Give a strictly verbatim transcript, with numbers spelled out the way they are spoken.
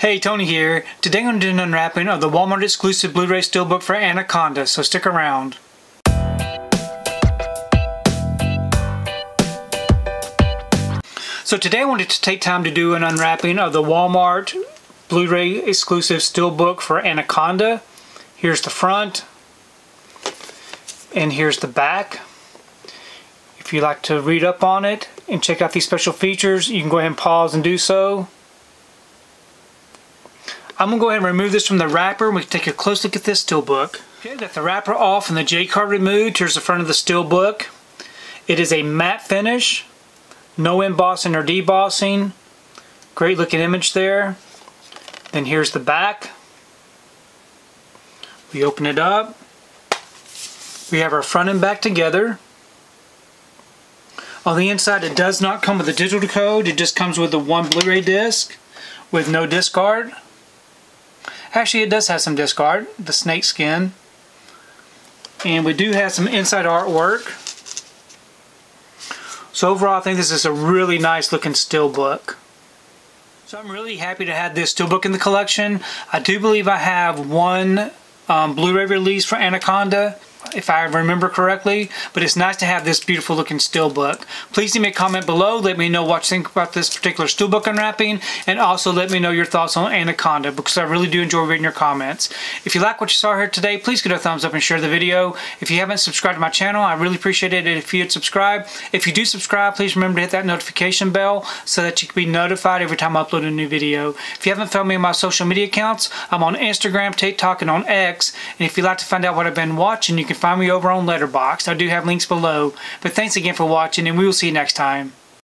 Hey, Tony here. Today I'm going to do an unwrapping of the Walmart exclusive Blu-ray Steelbook for Anaconda, so stick around. So today I wanted to take time to do an unwrapping of the Walmart Blu-ray exclusive Steelbook for Anaconda. Here's the front, and here's the back. If you'd like to read up on it and check out these special features, you can go ahead and pause and do so. I'm going to go ahead and remove this from the wrapper and we can take a close look at this Steelbook. Okay, got the wrapper off and the J-card removed. Here's the front of the Steelbook. It is a matte finish. No embossing or debossing. Great looking image there. Then here's the back. We open it up. We have our front and back together. On the inside, it does not come with a digital code. It just comes with the one Blu-ray disc with no discard. Actually, it does have some disc art, the snake skin. And we do have some inside artwork. So overall, I think this is a really nice looking Steelbook. So I'm really happy to have this Steelbook in the collection. I do believe I have one um, Blu-ray release for Anaconda, if I remember correctly, but it's nice to have this beautiful looking Steelbook. Please leave me a comment below, let me know what you think about this particular Steelbook unwrapping, and also let me know your thoughts on Anaconda, because I really do enjoy reading your comments. If you like what you saw here today, please give it a thumbs up and share the video. If you haven't subscribed to my channel, I really appreciate it if you'd subscribe. If you do subscribe, please remember to hit that notification bell so that you can be notified every time I upload a new video. If you haven't found me on my social media accounts, I'm on Instagram, TikTok, and on X, and if you'd like to find out what I've been watching, you can find me over on Letterboxd. I do have links below. But thanks again for watching, and we will see you next time.